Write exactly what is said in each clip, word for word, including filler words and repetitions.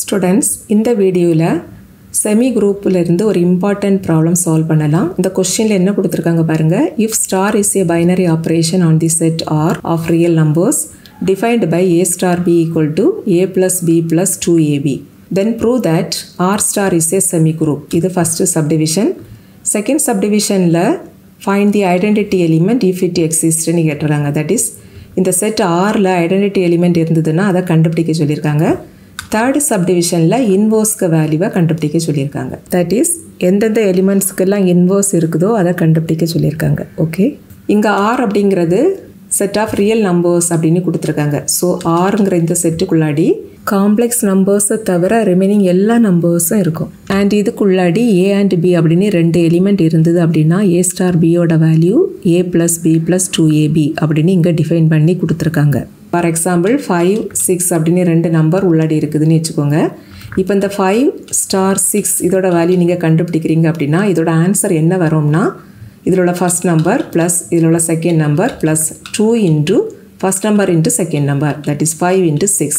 Students, in the video la semi group la irundhu or important problem solve pannalam. In the question la enna kuduthirukanga parunga. If star is a binary operation on the set R of real numbers defined by a star b equal to a plus b plus two a b, then prove that R star is a semigroup. This is the first subdivision. Second subdivision la find the identity element if it exists nu kettranga, that is in the set R la identity element irundhudna adha kandupidikka sollirukanga. Third subdivision la inverse ku value kandupidikka sollirukanga, that is endha elements ku la inverse irukudho adha kandupidikka sollirukanga. Okay, inga R abingiradhu set of real numbers abdinu kuduthirukanga. So R ngra indha set kulladi complex numbers thavara remaining ella numbers irukum, and idukulladi a and b abdinu rendu element irundhudu abdina a star b oda value a plus b plus two a b abdinu inga define panni kuduthirukanga. For example five six abdinu rendu number ulladi irukudunu vechukonga. இப்போ இந்த five star six இதோட value நீங்க கண்டுபிடிக்கிறீங்க அப்படினா இதோட answer என்ன வரும்னா இதோட first number plus இதோட second number plus two into first number into second number, that is five into six.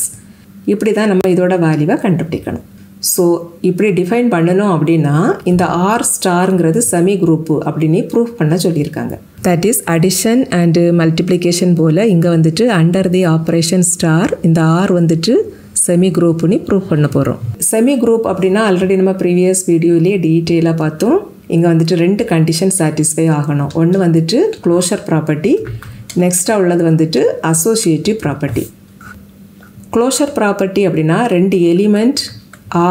இப்படி தான் நம்ம இதோட வேல்யூவை கண்டுபிடிக்கணும். சோ இப்படி டிஃபைன் பண்ணனும் அப்படினா இந்த R ஸ்டார்ங்கிறது செமி குரூப் அப்படினே ப்ரூஃப் பண்ண சொல்லிருக்காங்க. That is addition and multiplication போல இங்க வந்துட்டு under the operation star இந்த R வந்துட்டு செமி குரூப்னு ப்ரூஃப் பண்ண போறோம். செமி குரூப் அப்படினா ஆல்ரெடி நம்ம previous வீடியோலயே டீடைலா பார்த்தோம். இங்க வந்துட்டு ரெண்டு கண்டிஷன் satisfy ஆகணும். ஒன்னு வந்துட்டு க்ளோஷர் ப்ராப்பர்ட்டி, நெக்ஸ்டா உள்ளது வந்துட்டு அசோசியேட்டிவ் ப்ராப்பர்ட்டி. க்ளோஷர் ப்ராப்பர்ட்டி அப்படினா ரெண்டு எலிமெண்ட்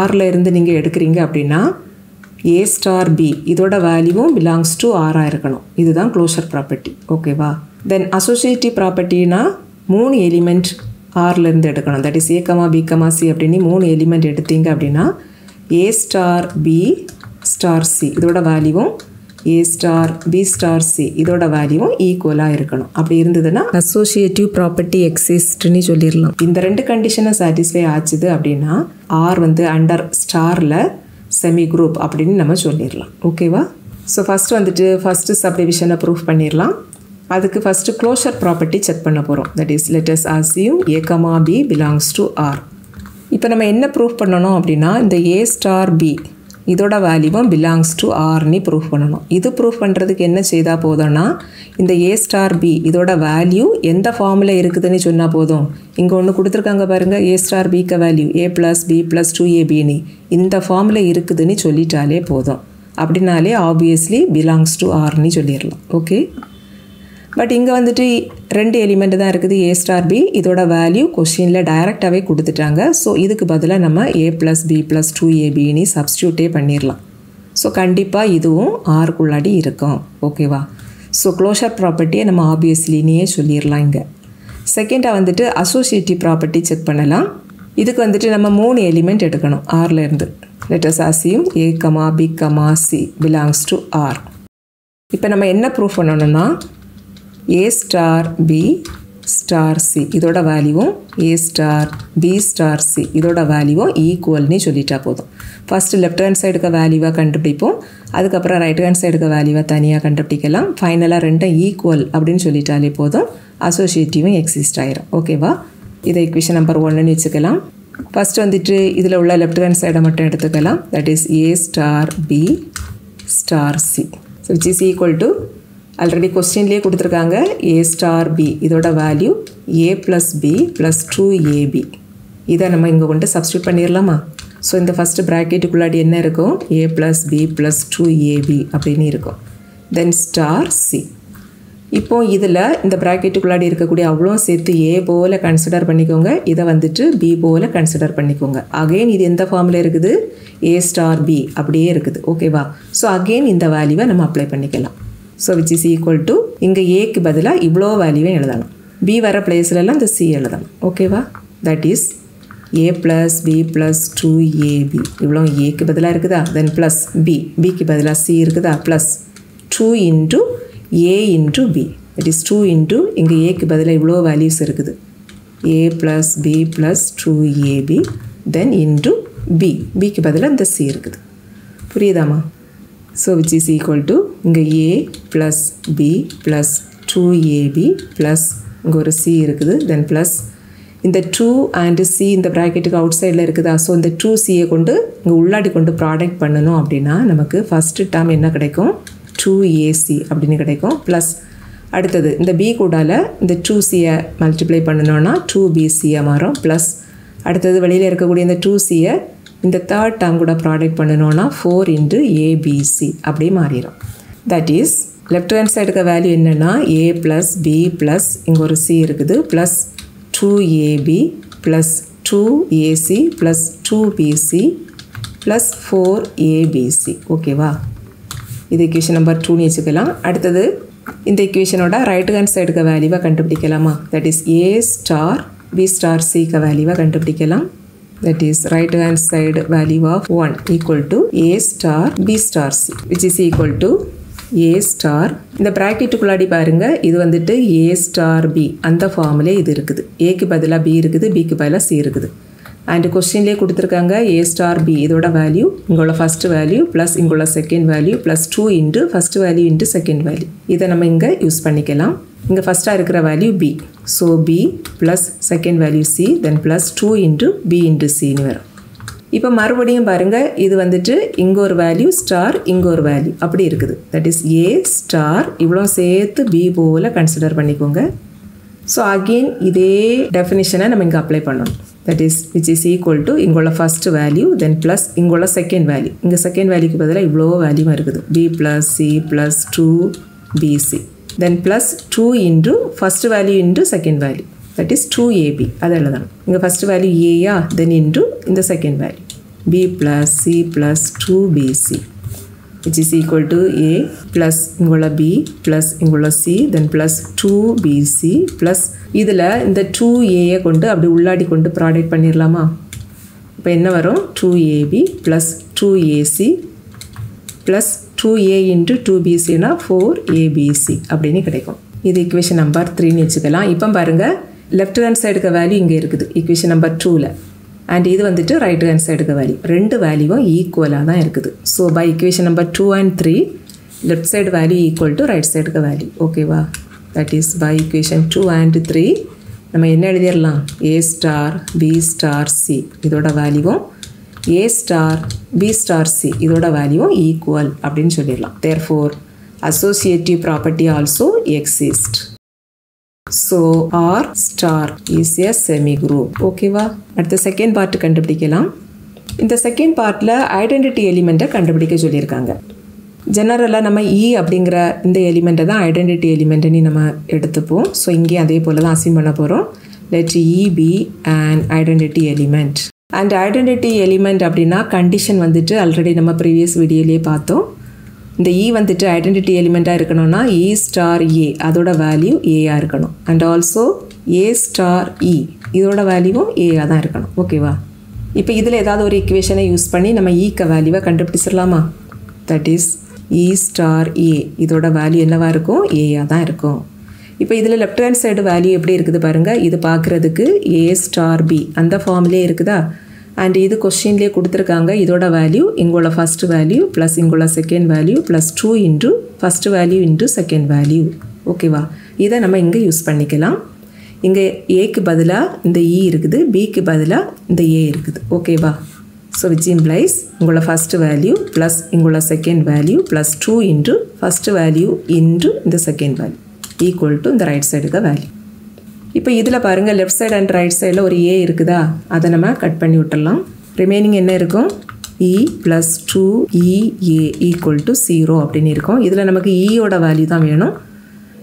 R ல இருந்து நீங்க எடுக்குறீங்க அப்படினா A star B இதோட வேல்யூவும் belongs to R ஆ இருக்கணும். இதுதான் க்ளோஷர் ப்ராப்பர்ட்டி. ஓகேவா? தென் அசோசியேட்டிவ் ப்ராப்பர்ட்டினா மூணு எலிமெண்ட் R ல இருந்து எடுக்கணும். That is A, B, C அப்படினி மூணு எலிமெண்ட் எடுத்தீங்க அப்படினா A star B star C இதோட வேல்யூவும் A star B star C இதோட வேல்யூவும் ஈக்குவலா இருக்கணும். அப்படி இருந்ததுனா அசோசியேட்டிவ் ப்ராப்பர்ட்டி எக்ஸிஸ்ட் னு சொல்லிரலாம். இந்த ரெண்டு கண்டிஷனை சாட்டிஸ்ஃபை ஆச்சுது அப்படினா R வந்து அண்டர் ஸ்டார்ல செமி குரூப் அப்படினு நம்ம சொல்லிரலாம். ஓகேவா? சோ ஃபர்ஸ்ட் வந்துட்டு ஃபர்ஸ்ட் சப்டிவிஷனை ப்ரூஃப் பண்ணிரலாம். அதுக்கு ஃபர்ஸ்ட் க்ளோஷர் ப்ராப்பர்ட்டி செக் பண்ண போறோம். That is let us assume A, B belongs to R. இப்போ நம்ம என்ன ப்ரூஃப் பண்ணனும் அப்படினா இந்த A star B இதோட வேல்யூவும் belongs to R னி ப்ரூஃப் பண்ணனும். இது ப்ரூஃப் பண்றதுக்கு என்ன செய்தா போதும்னா இந்த A star B இதோட வேல்யூ எந்த ஃபார்முலா இருக்குதுன்னு சொன்னா போதும். இங்க ஒன்னு கொடுத்திருக்காங்க பாருங்க A star B க்கு value A plus B plus two a b னி இந்த ஃபார்முலா இருக்குதுன்னு சொல்லிட்டாலே போதும். அப்படினாலே obviously belongs to R னி சொல்லிரலாம். ஓகே. பட் இங்க வந்துட்டு ரெண்டு எலிமெண்ட் தான் இருக்குது A star B இதோட வேல்யூ क्वेश्चनல டைரக்டாவே கொடுத்துட்டாங்க. சோ இதுக்கு பதிலா நம்ம A plus B plus two a b னி சப்ஸ்டிட்யூட் பண்ணிரலாம். சோ கண்டிப்பா இதுவும் R குள்ளடி இருக்கும். ஓகேவா? சோ க்ளோஷர் ப்ராப்பர்ட்டியை நம்ம obviously னியே சொல்லிரலாம் இங்க. செகண்டா வந்துட்டு அசோசியேட்டிவ் ப்ராப்பர்ட்டி செக் பண்ணலாம். இதுக்கு வந்துட்டு நம்ம மூணு எலிமெண்ட் எடுக்கணும் R ல இருந்து. Let us assume A, B, C belongs to R. இப்போ நம்ம என்ன ப்ரூஃப் பண்ணனும்னா A star B star C இதோட வேல்யூவும் A star B star C இதோட வேல்யூவும் ஈக்குவல் னு சொல்லிட்டா போதும். ஃபர்ஸ்ட் லெஃப்ட் ஹேண்ட் சைடுக்கு வேல்யூவை கண்டுபிடிப்போம். அதுக்கு அப்புறம் ரைட் ஹேண்ட் சைடுக்கு வேல்யூவை தனியா கண்டுபிடிக்கலாம். ஃபைனலா ரெண்டும் ஈக்குவல் அப்படினு சொல்லிட்டாலே போதும். அசோசியேட்டிவும் எக்ஸிஸ்ட் ஆயிரும். ஓகேவா? இத ஈக்குவேஷன் நம்பர் ஒன்று னு வெச்சுக்கலாம். ஃபர்ஸ்ட் வந்துட்டு இதுல உள்ள லெஃப்ட் ஹேண்ட் சைட மட்டும் எடுத்துக்கலாம். That is A star B star C which is equal to already क्वेश्चनலயே கொடுத்திருக்காங்க A star B இதோட value A plus B plus two a b. இத நம்ம இங்க கொண்டு சப்ஸ்டிட்யூட் பண்ணிரலாமா? சோ இந்த ஃபர்ஸ்ட் பிராக்கெட்டுக்குள்ளடி என்ன இருக்கும் A plus B plus two a b அப்படினே இருக்கும். then star C. இப்போ இதுல இந்த பிராக்கெட்டுக்குள்ளடி இருக்கக்கூடிய அவ்ளோ சேர்த்து A போல கன்சிடர் பண்ணிக்கோங்க. இத வந்துட்டு B போல கன்சிடர் பண்ணிக்கோங்க. அகைன் இது எந்த ஃபார்முலா இருக்குது A star B அப்படியே இருக்குது. ஓகேவா? சோ அகைன் இந்த வேல்யூவை நம்ம அப்ளை பண்ணிக்கலாம். So which is equal to இங்க A க்கு பதிலா இவ்ளோ வேல்யூ எழுதணும். B வர பிளேஸ்ல எல்லாம் இந்த C எழுதணும். ஓகேவா? that is A plus B plus two a b இவ்ளோ A க்கு பதிலா இருக்குதா then plus B, B க்கு பதிலா C இருக்குதா plus two into A into B, that is two into இங்க A க்கு பதிலா இவ்ளோ வேல்யூஸ் இருக்குது A plus B plus two a b then into B, B க்கு பதிலா இந்த C இருக்குது. புரியுதாமா? so which is equal to இங்கே A plus B plus two a b plus இங்கே ஒரு C இருக்குது then plus in the two and C in the bracket outside la irukudha. So in the two C kondu inga ulladi kondu product பண்ணனும் அப்படினா நமக்கு first term என்ன கிடைக்கும் two A C அப்படினு கிடைக்கும் plus அடுத்து இந்த B கூடால இந்த two C ஐ multiply பண்ணனும்னா two B C ஆ மாறும் plus அடுத்து வெளியில இருக்க கூடிய இந்த two C ஐ இந்த third term கூட product பண்ணனும்னா four into A B C அப்படியே மாறிரும். That is left hand side ka value என்னன்னா A plus B plus இங்க ஒரு C இருக்குது plus two A B plus two A C plus two B C plus four A B C. Okay va. இது equation number two னு எடுத்துக்கலாம். அடுத்து இந்த equationோட right hand side ka value-வ கண்டுபிடிக்கலாமா? That is A star B star C ka value-வ கண்டுபிடிக்கலாம். That is right hand side value of one equal to A star B star C, which is equal to A star. இந்த bracket குள்ளாடி பாருங்க, இது வந்துட்டு A star B அந்த ஃபார்முலே இது இருக்குது. A க்கு பதிலா B இருக்குது, B க்கு பதிலா C இருக்குது. And questionலே கொடுத்திருக்காங்க A star B இதோட value இங்கோட first value plus இங்கோட second value plus two into first value into second value. இதை நம்ம இங்க யூஸ் பண்ணிக்கலாம். இங்க first ஆ இருக்கிற value B. So B plus second value C then plus two into B into C னு வரும். இப்போ மறுபடியும் பாருங்க, இது வந்துட்டு இங்க ஒரு value star இங்க ஒரு value அப்படி இருக்குது. That is A star இவ்வளோ சேர்த்து B போல கன்சிடர் பண்ணிக்கோங்க. So again இதே definition-ஐ நம்ம இங்க அப்ளை பண்ணணும். That is which is equal to இங்கோட first value then plus இங்கோட second value. இங்க second valueக்கு பதிலா இவ்ளோ value இருக்குது. B plus C plus two B C then plus two into first value into second value. That is two A B. அதெல்லாம் இங்க first value A yeah then into இந்த second value. B plus C plus two B C which is equal to A plus இங்கோட B plus இங்கோட C then plus two B C plus இதில் இந்த two A கொண்டு அப்படி உள்ளாடி கொண்டு product பண்ணிடலாமா? இப்போ என்ன வரும்? two A B plus two A C plus two A into two B C-னா four A B C அப்படின்னு கிடைக்கும். இது equation number three-னு வச்சுக்கலாம். இப்போ பாருங்கள், left hand side-க்கு value இங்கே இருக்குது equation number two-ல, and இது வந்துட்டு right hand side-க்கு value. ரெண்டு வேல்யூவும் ஈக்குவலாக தான் இருக்குது. So by equation number two and three left side value equal to right side-க்கு value. ஓகேவா? That is by equation two and three நம்ம என்ன எழுதிடலாம்? A star B star C இதோட வேல்யூவும் A star B star C இதோட வேல்யூவும் equal அப்படினு சொல்லிடலாம். Therefore associative property also exists. So R star is a semigroup. ஓகேவா? அடுத்த செகண்ட் பார்ட் கண்டுபிடிக்கலாம். இந்த செகண்ட் பார்ட்ல ஐடென்டிட்டி எலிமெண்ட்டை கண்டுபிடிக்க சொல்லியிருக்காங்க. ஜெனரலா நம்ம E அப்படிங்கற இந்த எலிமெண்ட தான் ஐடென்டிட்டி எலிமெண்ட்னு நம்ம எடுத்துப்போம். சோ இங்கே அதே போல தான் அசைன் பண்ண போறோம். Let E be an identity element. And identity element அப்படினா கண்டிஷன் வந்துட்டு ஆல்ரெடி நம்ம previous வீடியோலயே பார்த்தோம். இந்த E வந்துட்டு ஐடென்டிட்டி எலிமெண்டா இருக்கணும்னா E star A அதோட வேல்யூ A ஆ இருக்கணும். And also A star E இதோட வேல்யூவும் A ஆ தான் இருக்கணும். ஓகேவா? இப்போ இதுல ஏதாவது ஒரு ஈக்குவேஷனை யூஸ் பண்ணி நம்ம E க்கு வேல்யூவை கண்டுபிடிச்சிரலாமா? That is E star A இதோட வேல்யூ என்னவா இருக்கும்? A ஆ தான் இருக்கும். இப்போ இதில் லெஃப்ட் ஹேண்ட் சைடு வேல்யூ எப்படி இருக்குது பாருங்கள். இது பார்க்குறதுக்கு A star B அந்த ஃபார்ம்லேயே இருக்குதா? அண்ட் இது கொஸ்டின்லேயே கொடுத்துருக்காங்க. இதோட வேல்யூ இங்கோட ஃபர்ஸ்ட் வேல்யூ ப்ளஸ் இங்கோட second value plus two into first value into second value. ஓகேவா? இதை நம்ம இங்கே யூஸ் பண்ணிக்கலாம். இங்கே ஏக்கு பதிலாக இந்த E இருக்குது, பிக்கு பதிலாக இந்த A இருக்குது. ஓகேவா? So which implies இங்கோட first value plus இங்கோட second value plus two into first value into இந்த second value equal to இந்த right side க்கு value. இப்போ இதில் பாருங்கள், left side and right sideல ஒரு A இருக்குதா? அதை நம்ம கட் பண்ணி விட்டுடலாம். ரிமைனிங் என்ன இருக்கும்? E plus two E A equal to zero அப்படின்னு இருக்கும். இதில் நமக்கு ஈயோட வேல்யூ தான் வேணும்.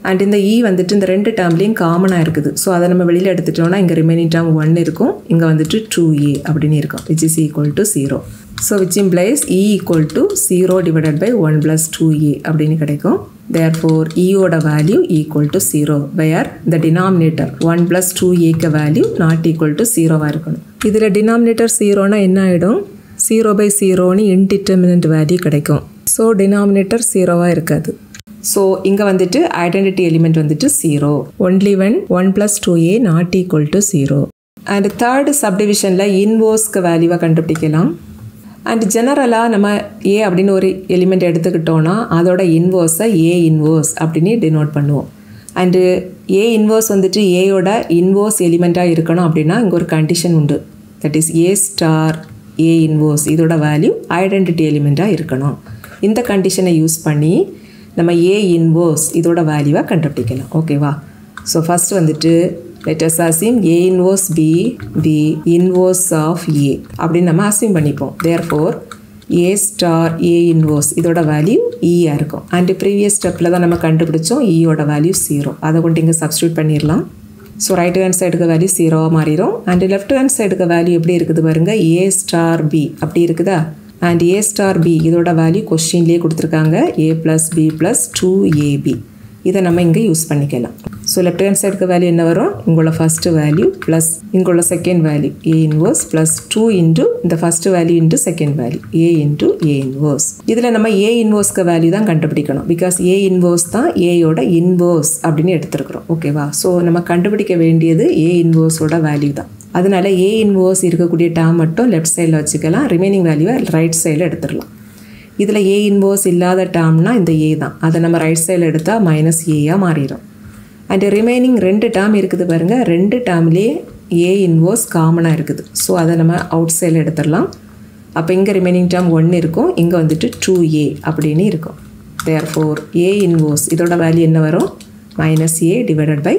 அண்ட் இந்த E வந்துட்டு இந்த ரெண்டு டேர்ம்லேயும் காமனாக இருக்குது. ஸோ அதை நம்ம வெளியில் எடுத்துட்டோம்னா இங்கே ரிமைனிங் டேர்ம் ஒன் இருக்கும், இங்கே வந்துட்டு டூ ஏ அப்படின்னு இருக்கும், which is equal to zero. So which implies E equal to zero divided by one plus two A அப்படின்னு கிடைக்கும். தேர் ஃபோர் ஈயோட value equal to zero, where the denominator one plus two ஏக்கு value not equal to ஜீரோவாக இருக்கணும். இதில் denominator ஜீரோனா என்ன ஆகிடும்? ஜீரோ பை ஜீரோன்னு இன்டிட்டர்மினன்ட் வேல்யூ கிடைக்கும். ஸோ டினாமினேட்டர் ஜீரோவாக இருக்காது. So இங்க வந்துட்டு ஐடென்டிட்டி எலிமெண்ட் வந்துட்டு zero. Only when one plus two A not equal to zero. And third subdivisionல இன்வர்ஸ்க்கு வேல்யூவை கண்டுபிடிக்கலாம். அண்ட் ஜெனரலாக நம்ம A அப்படின்னு ஒரு எலிமெண்ட் எடுத்துக்கிட்டோன்னா அதோட இன்வர்ஸை A இன்வர்ஸ் அப்படின்னு டினோட் பண்ணுவோம். and A inverse வந்துட்டு A ஓட inverse element ஆ இருக்கணும் அப்படினா இங்க ஒரு கண்டிஷன் உண்டு that is A star A inverse இதோட value identity element ஆ இருக்கணும் இந்த கண்டிஷனை யூஸ் பண்ணி நம்ம A inverse இதோட வேல்யூவை கண்டுபிடிக்கலாம் ஓகேவா சோ ஃபர்ஸ்ட் வந்துட்டு let us assume A inverse B B inverse of A அப்படி நம்ம assume பண்ணிப்போம் therefore A star A inverse இதோட value E ஆ இருக்கும் and previous stepல தான் நம்ம கண்டுபிடிச்சோம் E ஓட value zero அத கொண்டு இங்க substitute பண்ணிரலாம் so right hand side க்கு value zero ஆ மாறிரும் and left hand side க்கு value எப்படி இருக்குது பாருங்க A star B அப்படி இருக்குதா and A star B இதோட value question லே கொடுத்திருக்காங்க A plus B plus two A B இத நம்ம இங்க யூஸ் பண்ணிக்கலாம் so left hand side க்கு value என்ன வரும் இங்கோட first value plus இங்கோட second value A inverse plus two into இந்த first value into second value A into A inverse இதுல நம்ம A inverse க்கு value தான் கண்டுபிடிக்கணும் because A inverse தான் A யோட inverse அப்படினு எடுத்துக்கறோம் ஓகேவா so நம்ம கண்டுபிடிக்க வேண்டியது A inverse ஓட value தான் அதனால A inverse இருக்கக்கூடிய term மட்டும் left side ல வச்சுக்கலாம் remaining value right side ல எடுத்துறலாம் இதல A inverse இல்லாத டம்னா இந்த A தான் அத நம்ம ரைட் சைடுல எடுத்தா -A ஆ மாறிரும் and remaining ரெண்டு டம் இருக்குது பாருங்க ரெண்டு டம்லயே A inverse காமனா இருக்குது சோ அத நம்ம அவுட் சைடுல எடுத்துறலாம் அப்ப இங்க ரிமைனிங் டம் one இருக்கும் இங்க வந்துட்டு two A அப்படினே இருக்கும் therefore A inverse இதோட வேல்யூ என்ன வரும் -A divided by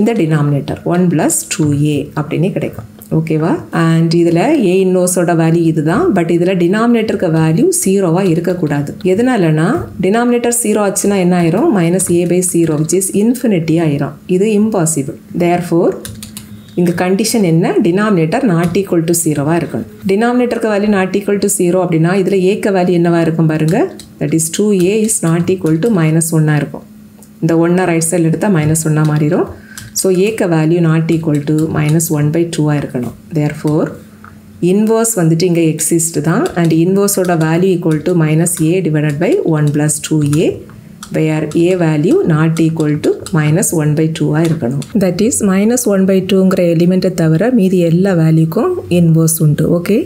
இந்த denominator one plus two A அப்படினே கிடைக்கும் ஓகேவா and இதல A inverse ஓட வேல்யூ இதுதான் பட் இதல denominator க்கு வேல்யூ zero வா இருக்க கூடாது எதனாலனா denominator zero ஆச்சுனா என்ன ஆயிரும் minus A by zero which is infinity ஆயிரும் இது impossible therefore இங்க condition என்ன denominator not equal to zero வா இருக்கணும் denominator க்கு value not equal to zero அப்படினா இதல A க்கு வேல்யூ என்னவா இருக்கும் பாருங்க that is two A is not equal to minus one ஆ இருக்கும் இந்த one right side எடுத்தா minus one ah மாறிரும் so A க்கு value not equal to minus one by two ஆ இருக்கணும் therefore inverse வந்துட்டு இங்க exist தான் and inverse ஓட value equal to minus A divided by one plus two A where A value not equal to minus one by two ஆ இருக்கணும் that is minus one by two ங்கற எலிமெண்ட தவிர மீதி எல்லா வேல்யூக்கும் inverse உண்டு okay